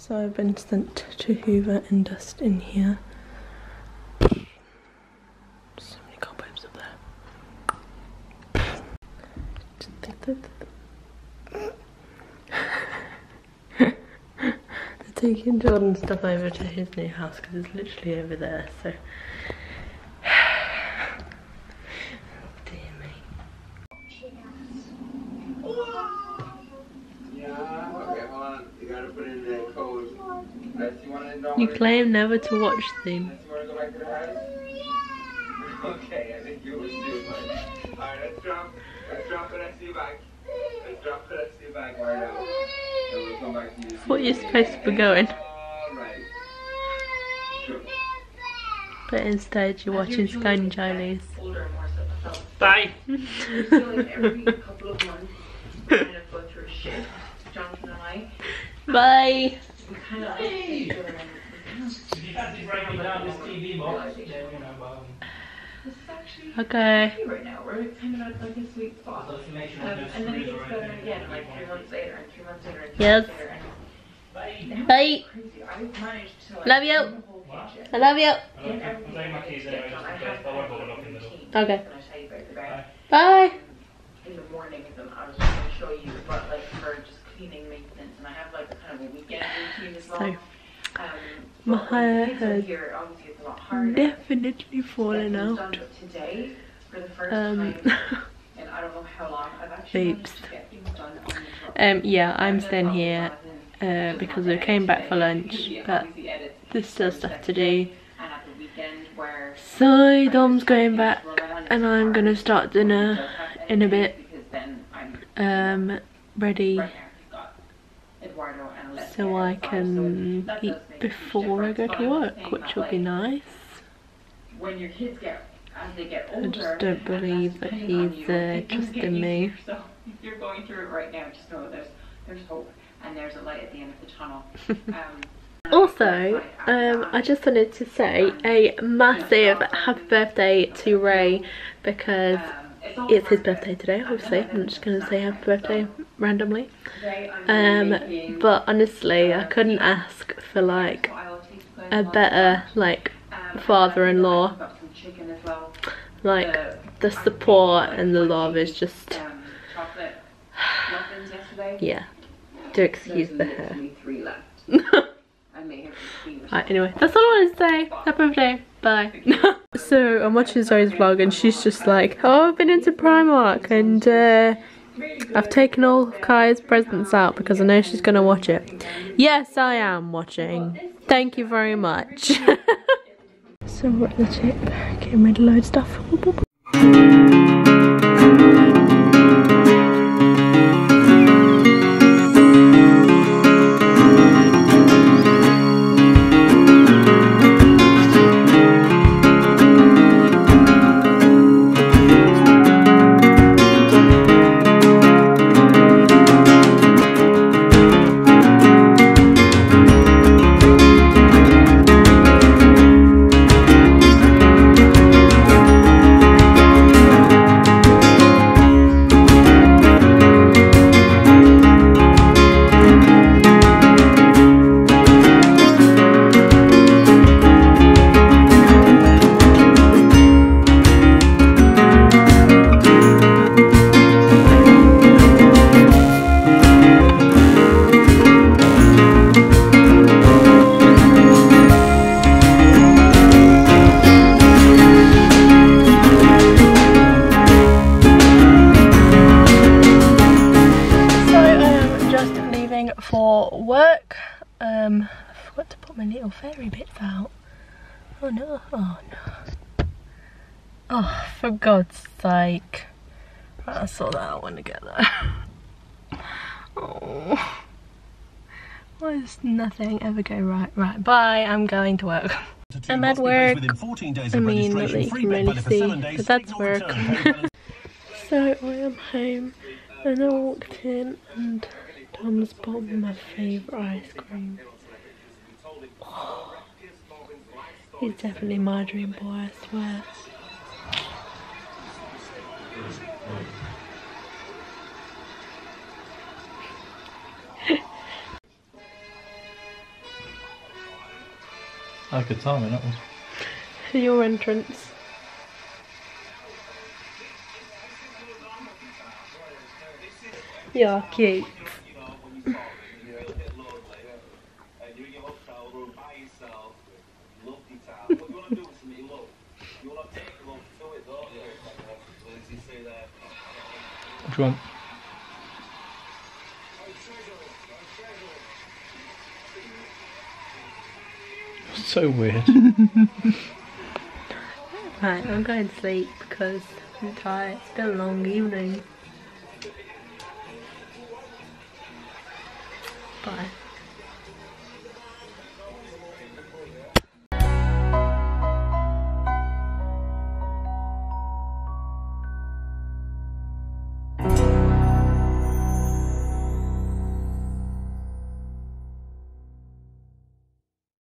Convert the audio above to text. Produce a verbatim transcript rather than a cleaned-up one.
So I've been sent to hoover and dust in here. So many cobwebs up there. They're taking Jordan's stuff over to his new house because it's literally over there, so... You claim never to watch them. Okay, I think you always do. Alright, let's drop. Let's drop an S U bag. Let's drop an S U bag right now. And we'll come back to you. What you're supposed to be going. Alright. Sure. But instead, you're watching Sky and Charlie's. Bye! Every couple of months, kind of go through a shift, Jonathan and I. Bye! We kind of like okay. Right now, we're kind of at like a sweet spot. Um, and then it gets better again, like three months later, and three months later, and three months later. And bye. Love you. I love you. Okay. Bye. In the morning, I was going to show you, but like for just cleaning maintenance, and I have like kind of a weekend routine as well. Um, my hair has here, it's a lot harder. Definitely fallen out. Today, for the first um, time, and I don't know how long I've actually managed to get things done on the um, yeah, I'm staying here uh, because we came back for lunch, but there's still stuff to do. So Dom's going back, and I'm gonna start dinner in a bit. Um, ready. So I can eat before I go to work, which will be nice. When your kids get, as they get older, I just don't believe that he's uh, just in me. So if you're going through it right now, just know there's there's hope and there's a light at the end of the tunnel. Um, also, um, I just wanted to say a massive happy birthday to Ray because it's his birthday today, obviously. I'm just going to say happy birthday randomly. Um, but honestly, I couldn't ask for like a better like father-in-law. Like the support and the love is just yeah. Do excuse the hair. Right, anyway, that's all I wanted to say. Happy birthday. Bye. So I'm watching Zoe's vlog and she's just like, oh, I've been into Primark and uh, I've taken all Kai's presents out because I know she's going to watch it. Yes, I am watching. Thank you very much. So we're at the tip, getting rid of loads of stuff. Work. Um, I forgot to put my little fairy bits out. Oh no, oh no. Oh, for God's sake. Right, I'll sort that out when I get there. Oh. Why does nothing ever go right? Right, bye, I'm going to work. I'm at work. I mean, really, you can really see, but that's work. So I am home and I walked in and Tom's bought me my favourite ice cream. Oh, he's definitely my dream boy, I swear. I could tell me that was for your entrance. You're cute. What do you want? So weird. Right, I'm going to sleep because I'm tired. It's been a long evening. Bye.